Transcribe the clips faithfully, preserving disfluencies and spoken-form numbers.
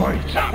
fight. Yeah.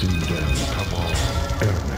Sinden Kabal Erne.